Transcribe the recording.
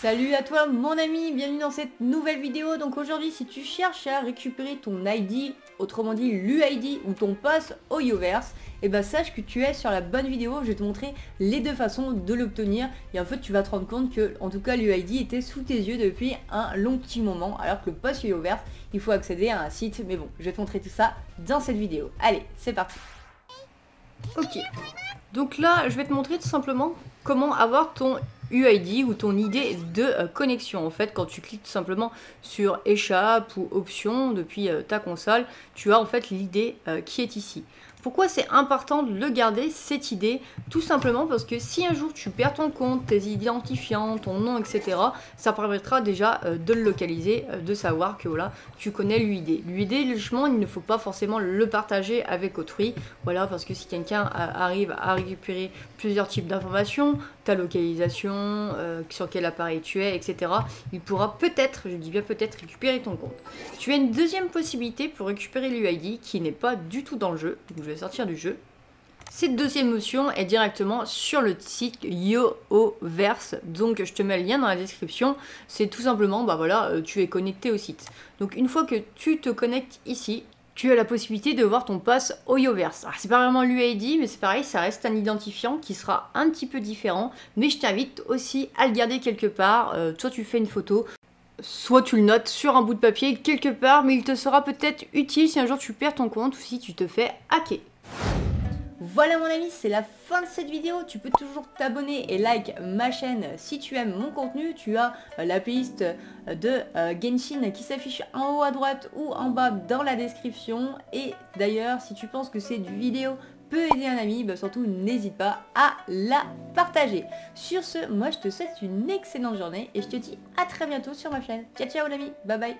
Salut à toi mon ami, bienvenue dans cette nouvelle vidéo. Donc aujourd'hui, si tu cherches à récupérer ton ID, autrement dit l'UID ou ton pass HoYoverse, et ben sache que tu es sur la bonne vidéo. Je vais te montrer les deux façons de l'obtenir, et en fait tu vas te rendre compte que, en tout cas, l'UID était sous tes yeux depuis un long petit moment, alors que le pass HoYoverse, il faut accéder à un site. Mais bon, je vais te montrer tout ça dans cette vidéo. Allez, c'est parti. Ok, donc là je vais te montrer tout simplement comment avoir ton UID ou ton ID de connexion. En fait, quand tu cliques tout simplement sur échappe ou options depuis ta console, tu as en fait l'idée qui est ici. Pourquoi c'est important de le garder, cette idée? Tout simplement parce que si un jour tu perds ton compte, tes identifiants, ton nom, etc., ça permettra déjà de le localiser, de savoir que voilà, tu connais l'UID. L'UID, logiquement, il ne faut pas forcément le partager avec autrui. Voilà, parce que si quelqu'un arrive à récupérer plusieurs types d'informations, ta localisation, sur quel appareil tu es, etc., il pourra peut-être, je dis bien peut-être, récupérer ton compte. Tu as une deuxième possibilité pour récupérer l'UID qui n'est pas du tout dans le jeu. Donc, je vais sortir du jeu. Cette deuxième option est directement sur le site HoYoverse, donc je te mets le lien dans la description. C'est tout simplement, bah voilà, tu es connecté au site. Donc une fois que tu te connectes ici, tu as la possibilité de voir ton pass HoYoverse. Alors c'est pas vraiment l'UID, mais c'est pareil, ça reste un identifiant qui sera un petit peu différent, mais je t'invite aussi à le garder quelque part. Toi tu fais une photo, soit tu le notes sur un bout de papier quelque part, mais il te sera peut-être utile si un jour tu perds ton compte ou si tu te fais hacker. Voilà mon ami, c'est la fin de cette vidéo. Tu peux toujours t'abonner et like ma chaîne si tu aimes mon contenu. Tu as la playlist de Genshin qui s'affiche en haut à droite ou en bas dans la description. Et d'ailleurs, si tu penses que cette vidéo peut aider un ami, bah surtout n'hésite pas à la partager. Sur ce, moi je te souhaite une excellente journée et je te dis à très bientôt sur ma chaîne. Ciao ciao l'ami, bye bye.